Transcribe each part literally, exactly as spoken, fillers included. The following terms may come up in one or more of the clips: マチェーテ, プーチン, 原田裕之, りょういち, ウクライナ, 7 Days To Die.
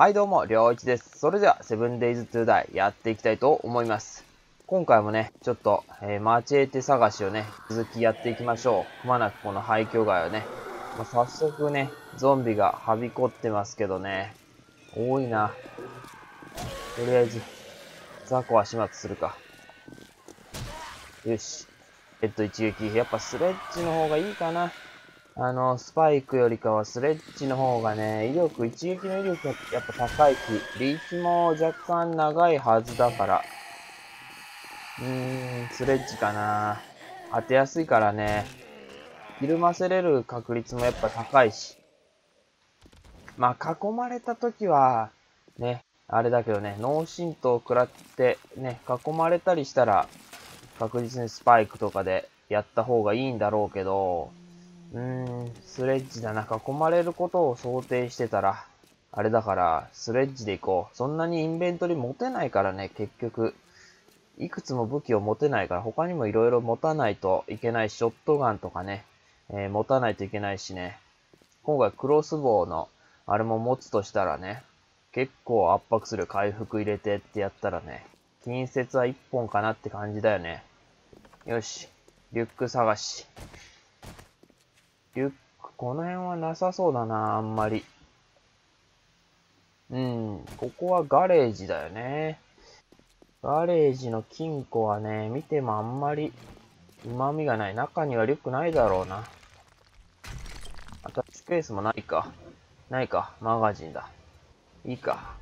はいどうも、りょういちです。それでは、セブンデイズトゥーダイやっていきたいと思います。今回もね、ちょっと、えー、マチエテ探しをね、続きやっていきましょう。くまなくこの廃墟街をね、まあ、早速ね、ゾンビがはびこってますけどね、多いな。とりあえず、雑魚は始末するか。よし。えっと、一撃。やっぱスレッジの方がいいかな。あの、スパイクよりかはスレッジの方がね、威力、一撃の威力がやっぱ高いし、リーチも若干長いはずだから。うーん、スレッジかな。当てやすいからね、緩ませれる確率もやっぱ高いし。まあ、囲まれた時は、ね、あれだけどね、脳震盪を食らって、ね、囲まれたりしたら、確実にスパイクとかでやった方がいいんだろうけど、うーん、スレッジだな。囲まれることを想定してたら、あれだから、スレッジで行こう。そんなにインベントリー持てないからね、結局。いくつも武器を持てないから、他にもいろいろ持たないといけないし、ショットガンとかね、えー、持たないといけないしね。今回クロスボウの、あれも持つとしたらね、結構圧迫する。回復入れてってやったらね、近接はいっぽんかなって感じだよね。よし、リュック探し。リュック、この辺はなさそうだな、あんまり。うん、ここはガレージだよね。ガレージの金庫はね、見てもあんまり旨味がない。中にはリュックないだろうな。あとスペースもないか。ないか、マガジンだ。いいか。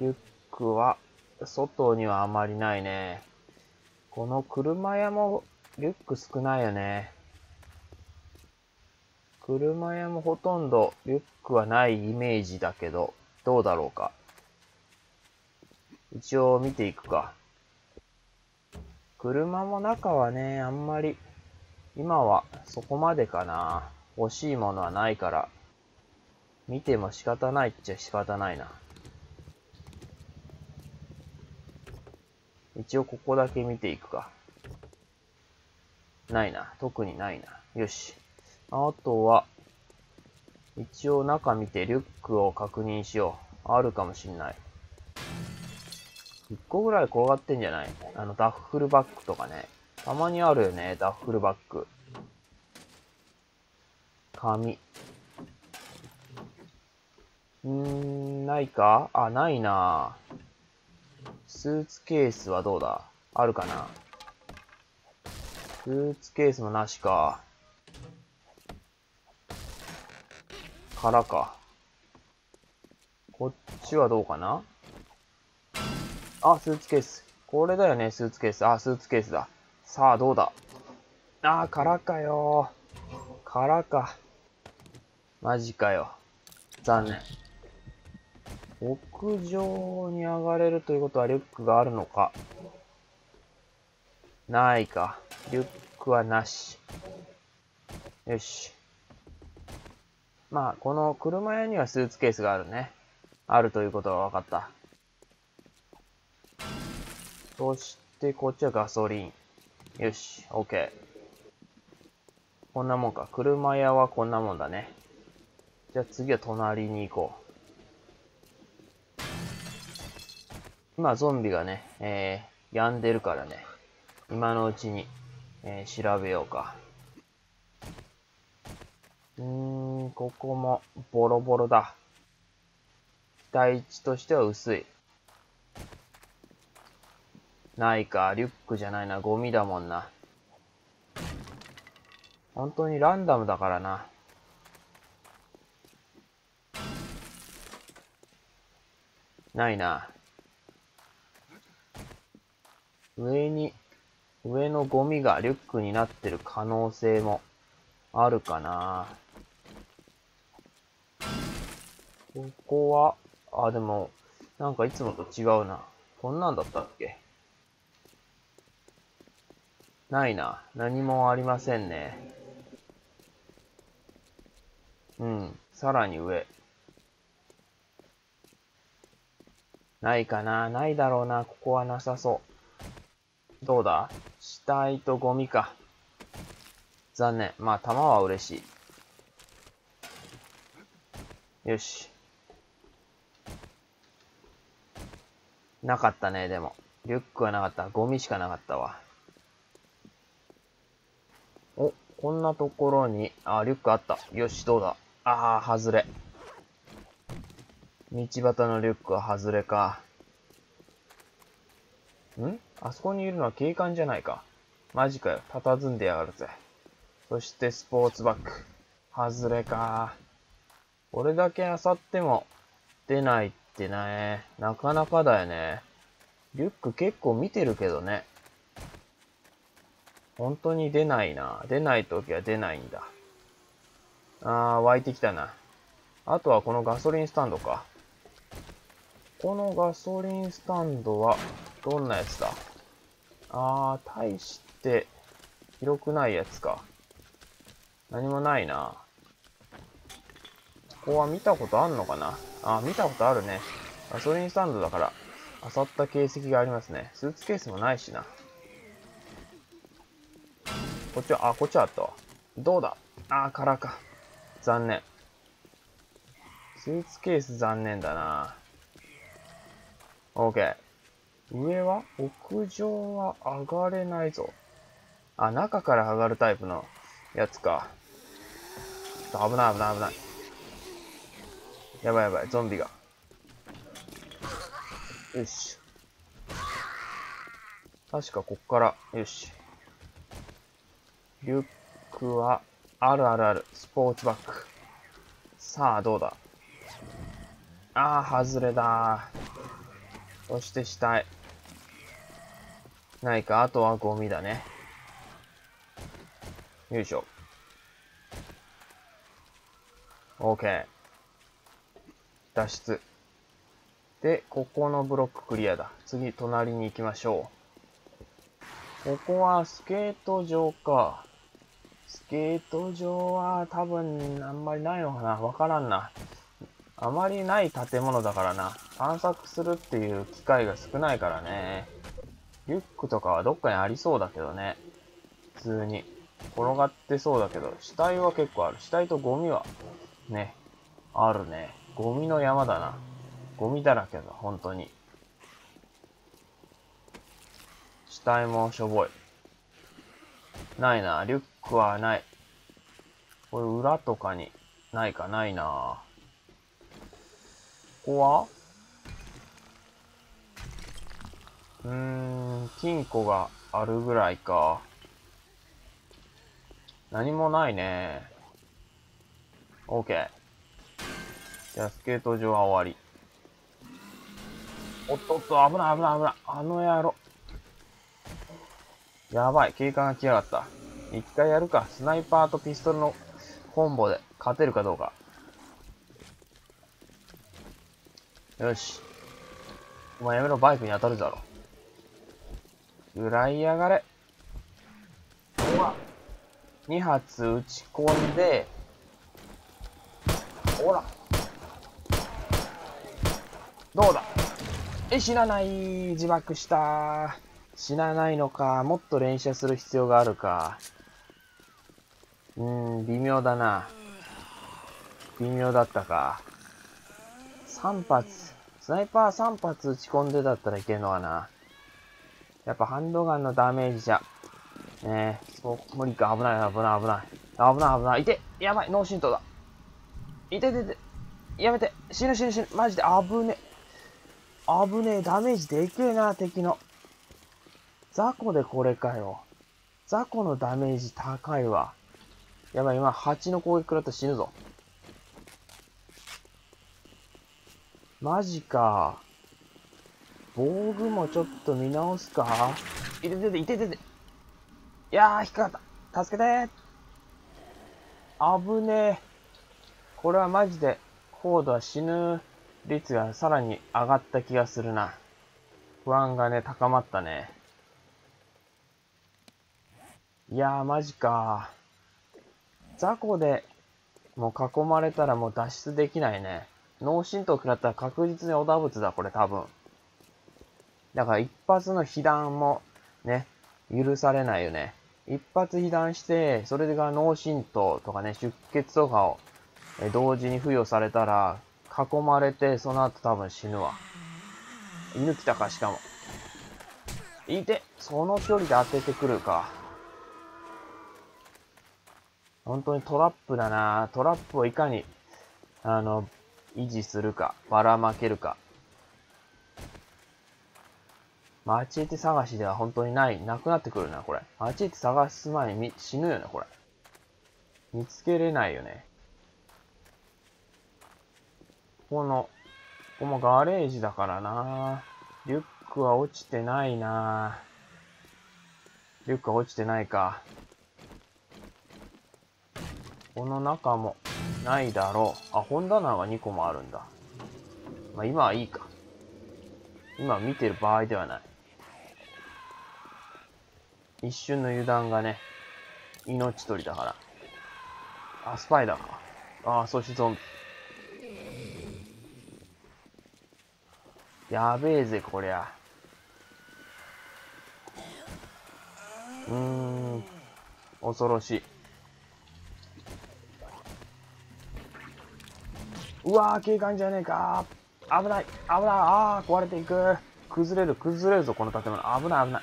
リュックは、外にはあまりないね。この車屋もリュック少ないよね。車屋もほとんどリュックはないイメージだけど、どうだろうか。一応見ていくか。車も中はね、あんまり、今はそこまでかな。欲しいものはないから、見ても仕方ないっちゃ仕方ないな。一応ここだけ見ていくか。ないな。特にないな。よし。あとは、一応中見てリュックを確認しよう。あるかもしんない。一個ぐらい転がってんじゃない？あの、ダッフルバッグとかね。たまにあるよね、ダッフルバッグ。紙。うーん、ないか？あ、ないな。スーツケースはどうだ？あるかな？スーツケースもなしか。からか。こっちはどうかな？あ、スーツケース。これだよね、スーツケース。あ、スーツケースだ。さあ、どうだ？あー、からかよー。からか。マジかよ。残念。屋上に上がれるということはリュックがあるのか。ないか。リュックはなし。よし。まあ、この車屋にはスーツケースがあるね。あるということが分かった。そして、こっちはガソリン。よし、OK。こんなもんか。車屋はこんなもんだね。じゃあ次は隣に行こう。今、ゾンビがね、えー、病んでるからね。今のうちに、えー、調べようか。うーん、ここもボロボロだ。期待値としては薄い。ないか、リュックじゃないな、ゴミだもんな。本当にランダムだからな。ないな。上に、上のゴミがリュックになってる可能性もあるかな。ここは、あ、でも、なんかいつもと違うな。こんなんだったっけ？ないな。何もありませんね。うん。さらに上。ないかな。ないだろうな。ここはなさそう。どうだ？死体とゴミか。残念。まあ、弾は嬉しい。よし。なかったね、でも。リュックはなかった。ゴミしかなかったわ。お、こんなところに、あ、リュックあった。よし、どうだ。あー、外れ。道端のリュックは外れか。ん？あそこにいるのは警官じゃないか。マジかよ。佇んでやがるぜ。そしてスポーツバッグ。外れか。これだけ漁っても出ないってね。なかなかだよね。リュック結構見てるけどね。本当に出ないな。出ないときは出ないんだ。あー、湧いてきたな。あとはこのガソリンスタンドか。このガソリンスタンドはどんなやつだ？あー、大して広くないやつか。何もないな。ここは見たことあんのかな？あ、見たことあるね。ガソリンスタンドだから、漁った形跡がありますね。スーツケースもないしな。こっちは、あ、こっちはあったわ。どうだ？あー、空か。残念。スーツケース残念だな。OK。上は？屋上は上がれないぞ。あ、中から上がるタイプのやつか。ちょっと危ない危ない危ない。やばいやばい、ゾンビが。よし。確かこっから、よし。リュックは、あるあるある。スポーツバッグ。さあ、どうだ。ああ、外れだ。そして死体。ないか、あとはゴミだね。よいしょ。OK。脱出。で、ここのブロッククリアだ。次、隣に行きましょう。ここはスケート場か。スケート場は多分、あんまりないのかな。わからんな。あまりない建物だからな。探索するっていう機会が少ないからね。リュックとかはどっかにありそうだけどね。普通に。転がってそうだけど、死体は結構ある。死体とゴミは、ね、あるね。ゴミの山だな。ゴミだらけだ、本当に。死体もしょぼい。ないな。リュックはない。これ裏とかに、ないか、ないな。ここはうーん、金庫があるぐらいか。何もないね。OK。じゃあ、スケート場は終わり。おっとっと、危ない危ない危ない。あの野郎。やばい、警官が来やがった。一回やるか。スナイパーとピストルのコンボで勝てるかどうか。よし。お前やめろ、バイクに当たるだろ。ぐらい上がれ。うわ。に発撃ち込んで、ほら。どうだ？え、死なない。自爆した。死なないのか。もっと連射する必要があるか。うーん、微妙だな。微妙だったか。さん発、スナイパーさん発打ち込んでだったらいけるのかな。やっぱハンドガンのダメージじゃ。ねえ、そう、無理か。危ない、危ない、危ない。危ない、危ない。いて、やばい、脳震盪だ。いててて、やめて、死ぬ死ぬ死ぬ、マジで危ねえ。危ねえ、ダメージでけえな、敵の。雑魚でこれかよ。雑魚のダメージ高いわ。やばい、今、はちの攻撃食らったら死ぬぞ。マジか。防具もちょっと見直すか。いててて、いててて。いやー、引っかかった。助けてー。危ねえ。これはマジで、高度は死ぬ率がさらに上がった気がするな。不安がね、高まったね。いやー、マジか。雑魚でもう囲まれたらもう脱出できないね。脳震盪食らったら確実におだぶつだ、これ多分。だから一発の被弾もね、許されないよね。一発被弾して、それが脳震盪とかね、出血とかを同時に付与されたら、囲まれて、その後多分死ぬわ。抜きたか、しかも。いて、その距離で当ててくるか。本当にトラップだな。トラップをいかに、あの、維持するか、ばらまけるか。待ち手探しでは本当にない、なくなってくるな、これ。待ち手探す前に死ぬよね、これ。見つけれないよね。この、ここもガレージだからな。リュックは落ちてないな。リュックは落ちてないか。この中もないだろう。あ、本棚がにこもあるんだ。まあ、今はいいか。今見てる場合ではない。一瞬の油断がね、命取りだから。あ、スパイダーか。ああ、そしてゾンビ。やべえぜ、こりゃ。うーん、恐ろしい。うわー、警官じゃねえかー。危ない、危ない、あー、壊れていく。崩れる、崩れるぞ、この建物。危ない、危ない。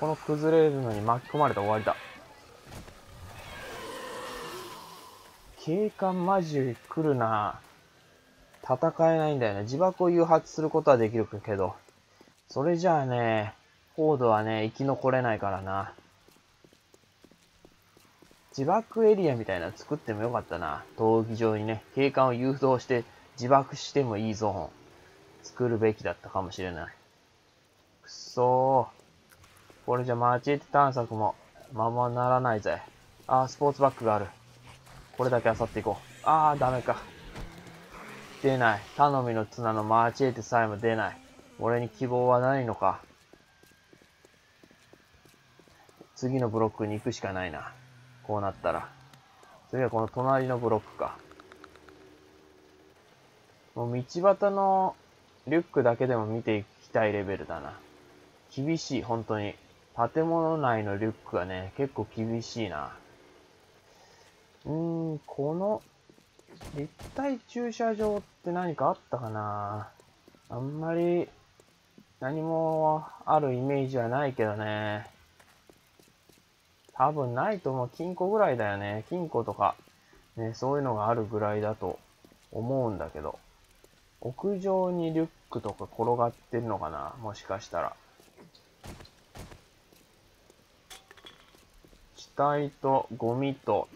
この崩れるのに巻き込まれたら終わりだ。警官マジ来るな。戦えないんだよね。自爆を誘発することはできるけど。それじゃあね、フォードはね、生き残れないからな。自爆エリアみたいなの作ってもよかったな。闘技場にね、警官を誘導して自爆してもいいゾーンを作るべきだったかもしれない。くそー。これじゃ街探索もままならないぜ。あー、スポーツバッグがある。これだけ漁っていこう。あー、ダメか。出ない。頼みの綱のマーチエテさえも出ない。俺に希望はないのか。次のブロックに行くしかないな。こうなったら。次はこの隣のブロックか。もう道端のリュックだけでも見ていきたいレベルだな。厳しい、本当に。建物内のリュックはね、結構厳しいな。うーん、この、立体駐車場って何かあったかな。あんまり何もあるイメージはないけどね。多分ないと思う。金庫ぐらいだよね。金庫とか、ね、そういうのがあるぐらいだと思うんだけど。屋上にリュックとか転がってるのかな、もしかしたら。死体とゴミと、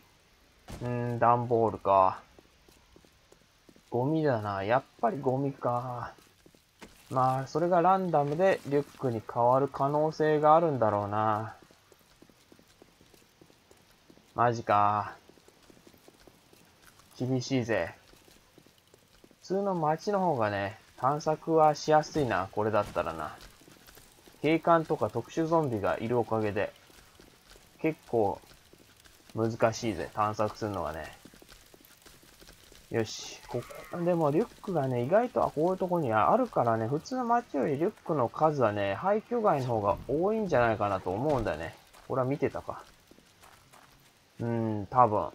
うーん、段ボールか。ゴミだな。やっぱりゴミか。まあ、それがランダムでリュックに変わる可能性があるんだろうな。マジか。厳しいぜ。普通の街の方がね、探索はしやすいな。これだったらな。警官とか特殊ゾンビがいるおかげで、結構難しいぜ。探索するのがね。よし。ここ、でもリュックがね、意外とこういうとこにあるからね、普通の街よりリュックの数はね、廃墟外の方が多いんじゃないかなと思うんだよね。これは見てたか。うーん、多分。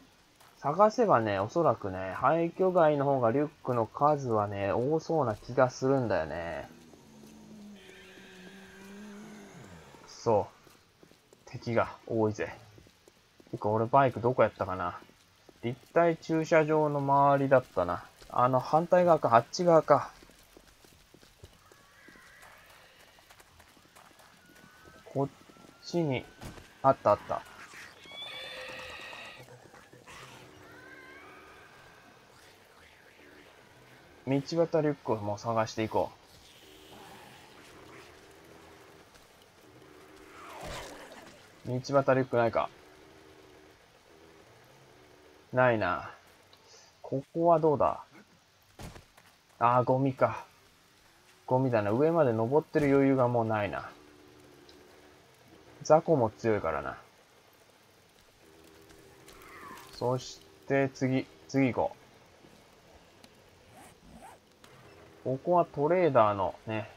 探せばね、おそらくね、廃墟外の方がリュックの数はね、多そうな気がするんだよね。そう。敵が多いぜ。てか、俺バイクどこやったかな。立体駐車場の周りだったな。あの、反対側か、あっち側か。こっちに、あったあった。道端リュックをもう探していこう。道端リュックないか。ないな。ここはどうだ。ああ、ゴミか。ゴミだな。上まで登ってる余裕がもうないな。雑魚も強いからな。そして、次、次行こう。ここはトレーダーのね、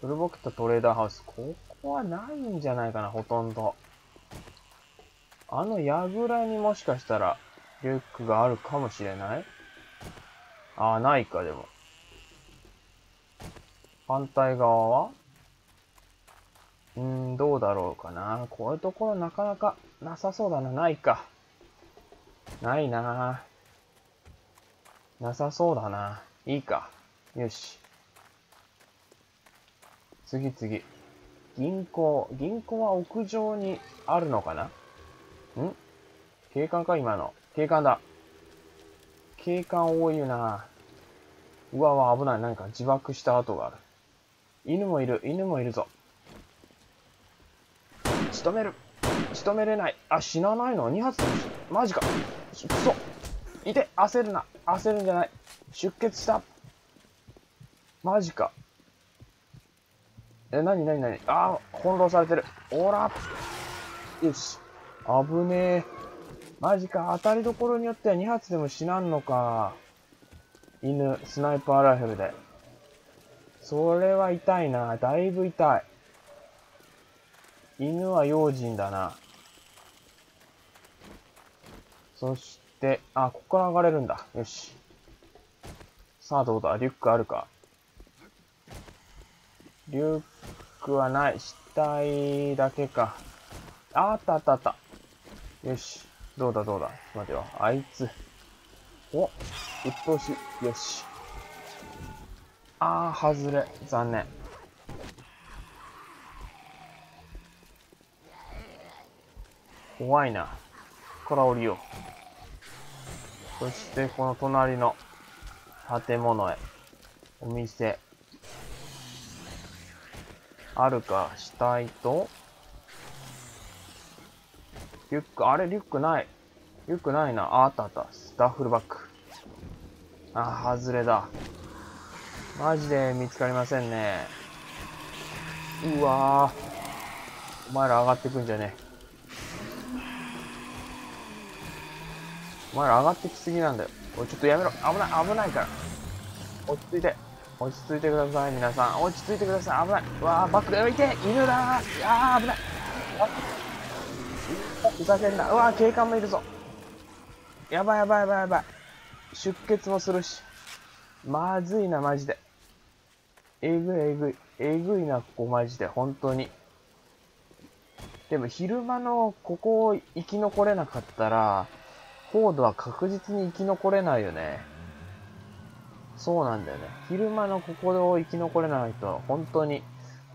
フルボケットトレーダーハウス。ここはないんじゃないかな、ほとんど。あの櫓にもしかしたら、リュックがあるかもしれない。ああ、ないか、でも。反対側はうーん、どうだろうかな。こういうところなかなかなさそうだな。ないか。ないな。なさそうだな。いいか。よし。次次。銀行。銀行は屋上にあるのかな？ん？警官か今の。警官だ。警官多いよな。うわわ、危ない。何か自爆した跡がある。犬もいる。犬もいるぞ。仕留める。仕留めれない。あ、死なないの？に発でも死ぬ。マジか。くそ。いて、焦るな。焦るんじゃない。出血した。マジか。え、なになになに。ああ、翻弄されてる。おら。よし。危ねえ。マジか。当たりどころによってはに発でも死なんのか。犬、スナイパーライフルで。それは痛いな。だいぶ痛い。犬は用心だな。そして、あ、ここから上がれるんだ。よし。さあ、どうだ。リュックあるか。リュックはない。死体だけか。あったあったあった。よし。どうだどうだ。ちょっと待てよ。あいつ。お、うっとうしい。よし。あー、外れ。残念。怖いな。ここから降りよう。そして、この隣の建物へ。お店。あるか、死体と。リュック、あれリュックない。リュックないな。あ、あったあった。ダッフルバッグ。あ、外れだ。マジで見つかりませんね。うわぁ。お前ら上がってくんじゃねえ。お前ら上がってきすぎなんだよ。おい、ちょっとやめろ。危ない、危ないから。落ち着いて。落ち着いてください、皆さん。落ち着いてください。危ない。うわぁ、バックで浮いて。犬だー。あー、危ない。ふざけんな。うわぁ、警官もいるぞ。やばいやばいやばいやばい。出血もするし。まずいな、マジで。えぐいえぐい。えぐいな、ここマジで。本当に。でも、昼間のここを生き残れなかったら、コードは確実に生き残れないよね。そうなんだよね。昼間のここを生き残れないと、本当に、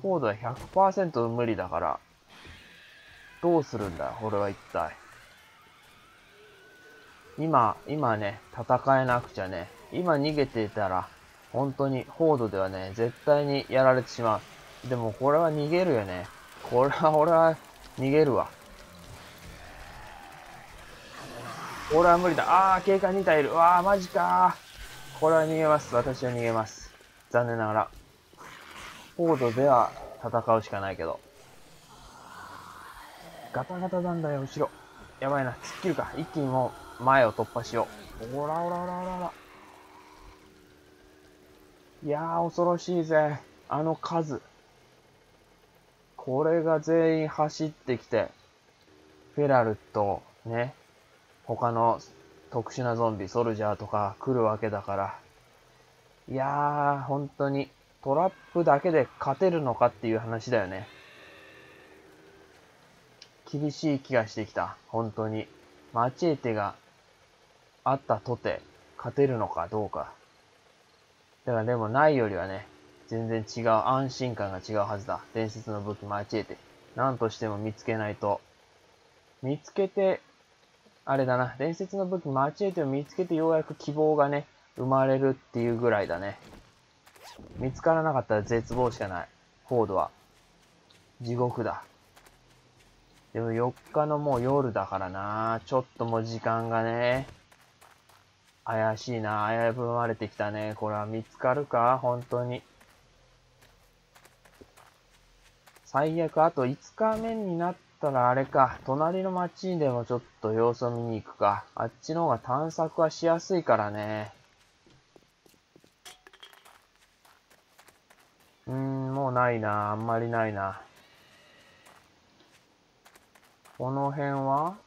コードは ひゃくパーセント 無理だから、どうするんだ、俺は一体。今、今ね、戦えなくちゃね、今逃げていたら、本当に、コードではね、絶対にやられてしまう。でも、これは逃げるよね。これは、俺は、逃げるわ。俺は無理だ。あー、警官に体いる。うわー、マジかー。これは逃げます。私は逃げます。残念ながら。コードでは戦うしかないけど。ガタガタなんだよ、後ろ。やばいな。突っ切るか。一気にもう前を突破しよう。おらおらおらおらおら。いやー、恐ろしいぜ。あの数。これが全員走ってきて、フェラルと、ね。他の特殊なゾンビ、ソルジャーとか来るわけだから。いやー、本当にトラップだけで勝てるのかっていう話だよね。厳しい気がしてきた。本当に。マチエテがあったとて勝てるのかどうか。だからでもないよりはね、全然違う。安心感が違うはずだ。伝説の武器マチエテ。なんとしても見つけないと。見つけて、あれだな、伝説の武器マチエテを見つけてようやく希望がね、生まれるっていうぐらいだね。見つからなかったら絶望しかない。フォードは。地獄だ。でもよっかのもう夜だからな。ちょっともう時間がね、怪しいな。危ぶまれてきたね。これは見つかるか？本当に。最悪、あといつかめになって、ただあれか、隣の町でもちょっと様子を見に行くか。あっちの方が探索はしやすいからね。うーん、もうないな。あんまりないな。この辺は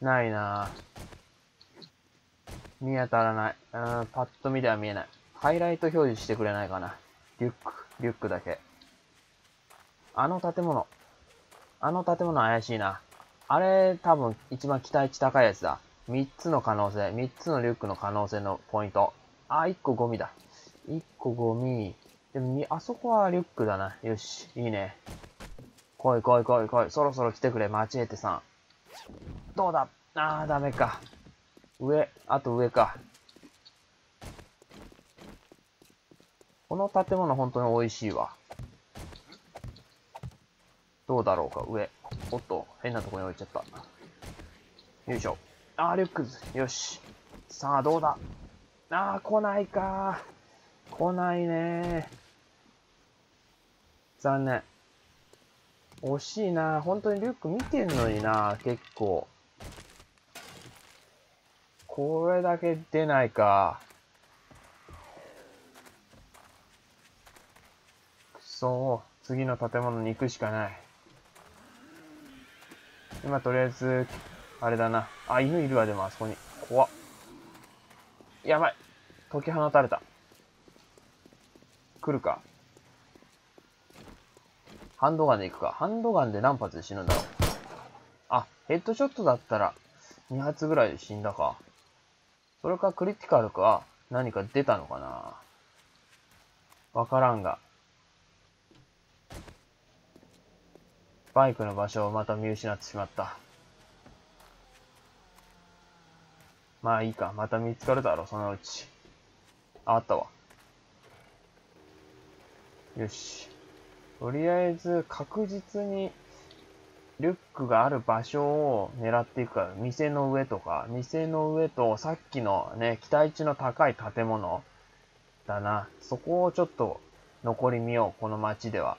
ないな。見当たらない。うーん、パッと見では見えない。ハイライト表示してくれないかな。リュック、リュックだけ。あの建物。あの建物怪しいな。あれ、多分一番期待値高いやつだ。みっつの可能性。みっつのリュックの可能性のポイント。あ、いっこゴミだ。いっこゴミ。でも、あそこはリュックだな。よし、いいね。来い来い来い来い。そろそろ来てくれ、マチエテさん。どうだ？あー、ダメか。上、あと上か。この建物本当に美味しいわ。どうだろうか、上。おっと、変なとこに置いちゃった。よいしょ。あー、リュックズ。よし。さあ、どうだ？あー、来ないか。来ないね。残念。惜しいな。本当にリュック見てんのにな、結構。これだけ出ないか。くそー。次の建物に行くしかない。今とりあえず、あれだな。あ、犬いるわ、でもあそこに。怖っ。やばい。解き放たれた。来るか。ハンドガンで行くか。ハンドガンで何発で死ぬんだろう。あ、ヘッドショットだったらに発ぐらいで死んだか。それかクリティカルか何か出たのかな。わからんが。バイクの場所をまた見失ってしまった。まあいいか。また見つかるだろう、そのうち。あ、あったわ。よし。とりあえず確実にリュックがある場所を狙っていくから、店の上とか、店の上とさっきのね、期待値の高い建物だな。そこをちょっと残り見よう、この街では。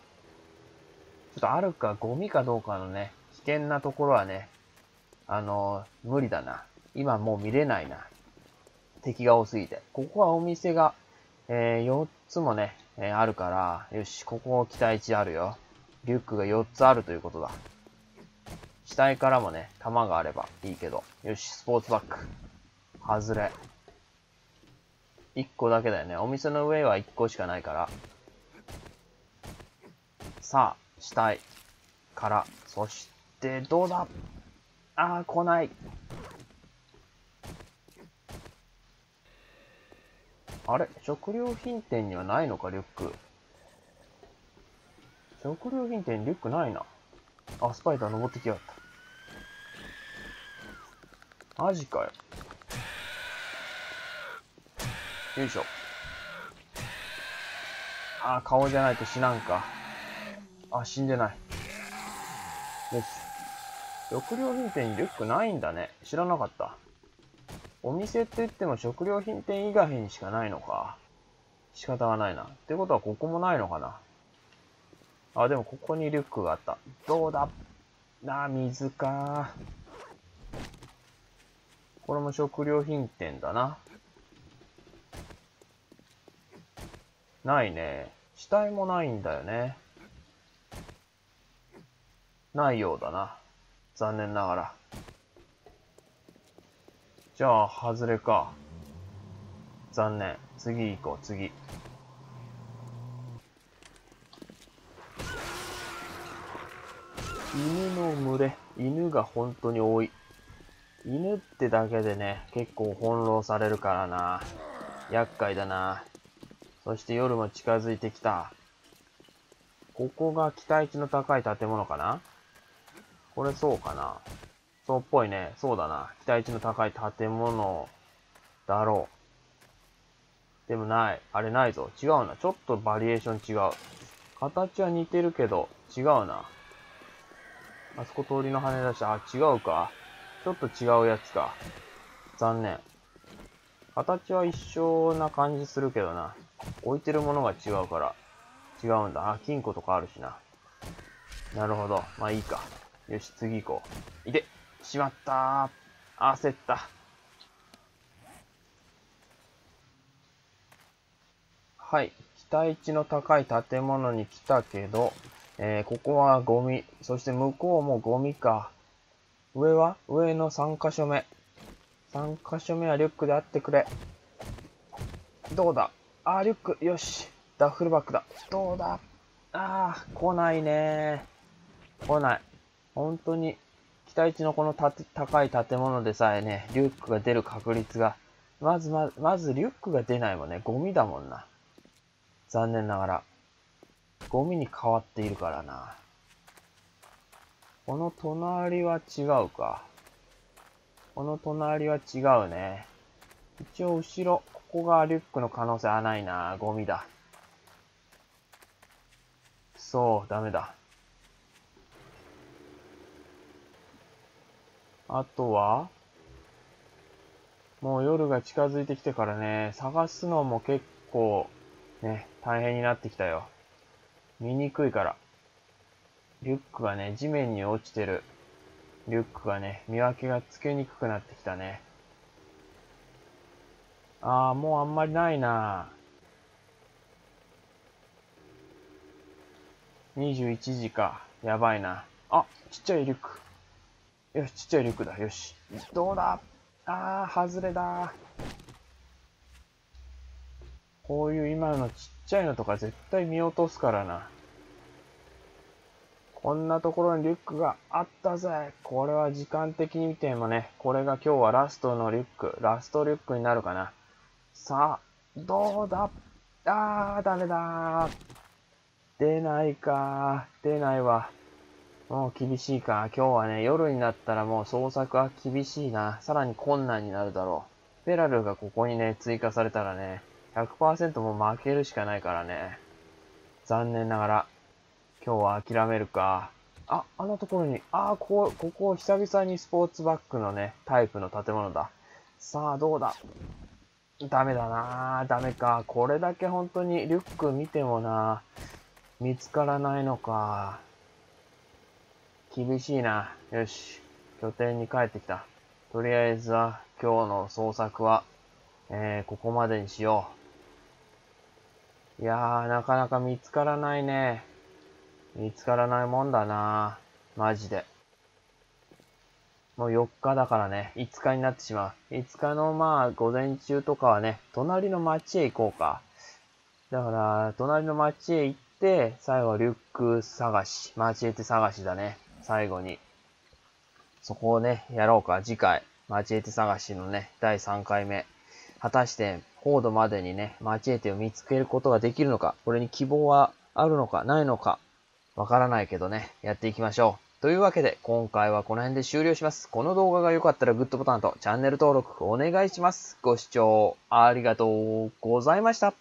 ちょっとあるかゴミかどうかのね、危険なところはね、あのー、無理だな。今もう見れないな。敵が多すぎて。ここはお店が、えー、よっつもね、えー、あるから、よし、ここ期待値あるよ。リュックがよっつあるということだ。死体からもね、弾があればいいけど。よし、スポーツバッグ。外れ。いっこだけだよね。お店の上はいっこしかないから。さあ、死体から。そして、どうだ？あー、来ない。あれ？食料品店にはないのか、リュック。食料品店にリュックないな。あ、スパイダー登ってきやがった。マジかよ。よいしょ。あ、顔じゃないと死なんか。あ、死んでない。です。食料品店にリュックないんだね。知らなかった。お店って言っても食料品店以外にしかないのか。仕方がないな。ってことはここもないのかな。あ、でもここにリュックがあった。どうだ？なあ、水か。これも食料品店だな。ないね。死体もないんだよね。ないようだな。残念ながら。じゃあ、外れか。残念。次行こう、次。犬の群れ。犬が本当に多い。犬ってだけでね、結構翻弄されるからな。厄介だな。そして夜も近づいてきた。ここが期待値の高い建物かな？これそうかな？そうっぽいね。そうだな。期待値の高い建物だろう。でもない。あれないぞ。違うな。ちょっとバリエーション違う。形は似てるけど、違うな。あそこ通りの羽出し。あ、違うか。ちょっと違うやつか。残念。形は一緒な感じするけどな。置いてるものが違うから。違うんだ。あ、金庫とかあるしな。なるほど。まあいいか。よし、次行こう。いて。しまったー。焦った。はい。期待値の高い建物に来たけど、えー、ここはゴミ。そして向こうもゴミか。上は？上のさん箇所目。さん箇所目はリュックであってくれ。どうだ？あー、リュック、よし。ダッフルバックだ。どうだ？あー、来ないねー。来ない。本当に、期待値のこのた高い建物でさえね、リュックが出る確率が、まずまず、まずリュックが出ないもんね。ゴミだもんな。残念ながら。ゴミに変わっているからな。この隣は違うか。この隣は違うね。一応後ろ、ここがリュックの可能性はないな。ゴミだ。そう、ダメだ。あとはもう夜が近づいてきてからね、探すのも結構ね、大変になってきたよ。見にくいから。リュックがね、地面に落ちてる。リュックがね、見分けがつけにくくなってきたね。ああ、もうあんまりないな。にじゅういちじか。やばいな。あ、ちっちゃいリュック。よし、ちっちゃいリュックだ。よし。どうだ？ああ、外れだ。こういう今のちっちゃいのとか絶対見落とすからな。こんなところにリュックがあったぜ。これは時間的に見てもね、これが今日はラストのリュック、ラストリュックになるかな。さあ、どうだ？あー、ダメだ。出ないか。出ないわ。もう厳しいか。今日はね、夜になったらもう捜索は厳しいな。さらに困難になるだろう。ペラルがここにね、追加されたらね、ひゃくパーセント もう負けるしかないからね。残念ながら。今日は諦めるか。あ、あのところに、ああ、ここ、ここ、久々にスポーツバッグのね、タイプの建物だ。さあ、どうだ？ダメだな。ダメか。これだけ本当にリュック見てもな、見つからないのか。厳しいな。よし。拠点に帰ってきた。とりあえずは、今日の捜索は、えー、ここまでにしよう。いやー、なかなか見つからないね。見つからないもんだなぁ。マジで。もうよっかだからね。いつかになってしまう。いつかのまあ午前中とかはね、隣の町へ行こうか。だから、隣の町へ行って、最後リュック探し。町へて探しだね。最後に。そこをね、やろうか。次回。町へて探しのね、だいさんかいめ。果たして、高度までにね、町へてを見つけることができるのか。これに希望はあるのか、ないのか。わからないけどね、やっていきましょう。というわけで、今回はこの辺で終了します。この動画が良かったらグッドボタンとチャンネル登録お願いします。ご視聴ありがとうございました。